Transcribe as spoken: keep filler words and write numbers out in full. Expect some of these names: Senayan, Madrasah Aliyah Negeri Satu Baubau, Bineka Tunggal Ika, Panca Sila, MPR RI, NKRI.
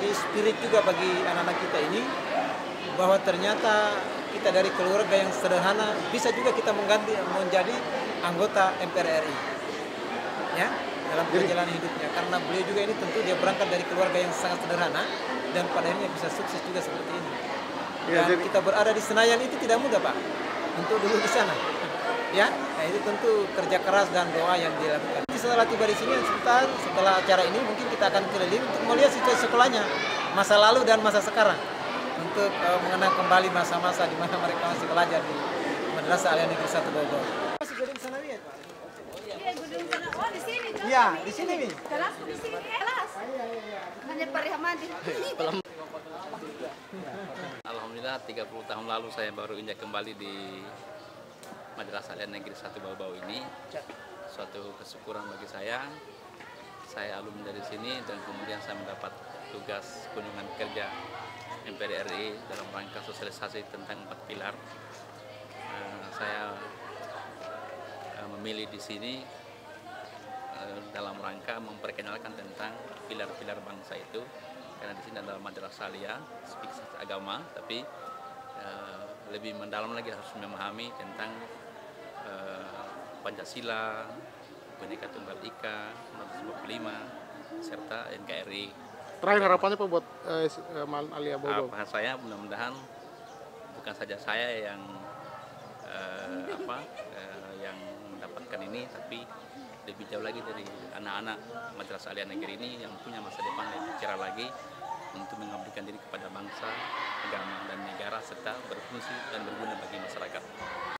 menjadi spirit juga bagi anak-anak kita ini, bahwa ternyata kita dari keluarga yang sederhana bisa juga kita mengganti menjadi anggota M P R R I ya, dalam perjalanan hidupnya, karena beliau juga ini tentu dia berangkat dari keluarga yang sangat sederhana dan pada akhirnya bisa sukses juga seperti ini. Dan ya, kita berada di Senayan itu tidak mudah, Pak, untuk dulu di sana ya. Nah, itu tentu kerja keras dan doa yang dilakukan. Setelah tiba di sini sebentar setelah acara ini mungkin kita akan keliling untuk melihat situasi sekolahnya masa lalu dan masa sekarang, untuk uh, mengenang kembali masa-masa di mana mereka masih belajar di Madrasah Aliyah Negeri Satu Baubau. Masih gedung sanawiyah, Pak. Iya, gedung sanawiyah. Oh, di sini. Iya, di sini nih. Kelas di sini, kelas. Iya, iya, iya. Hanya perihmati. Alhamdulillah tiga puluh tahun lalu saya baru injak kembali di Madrasah Aliyah Negeri Satu Baubau ini. Suatu kesyukuran bagi saya. Saya alumni dari sini dan kemudian saya mendapat tugas kunjungan kerja M P R R I dalam rangka sosialisasi tentang empat pilar. Uh, saya uh, memilih di sini uh, dalam rangka memperkenalkan tentang pilar-pilar bangsa itu, karena di sini adalah madrasah aliyah, spesifikasi agama, tapi uh, lebih mendalam lagi harus memahami tentang uh, Pancasila, Bineka Tunggal Ika, seribu sembilan ratus empat puluh lima, serta N K R I. Terakhir harapannya apa buat eh, Malam Aliyah Baubau? Apa saya mudah-mudahan bukan saja saya yang eh, apa eh, yang mendapatkan ini, tapi lebih jauh lagi dari anak-anak Madrasah Aliyah Negeri ini yang punya masa depan lebih cerah lagi untuk mengabdikan diri kepada bangsa, agama dan negara serta berfungsi dan berguna bagi masyarakat.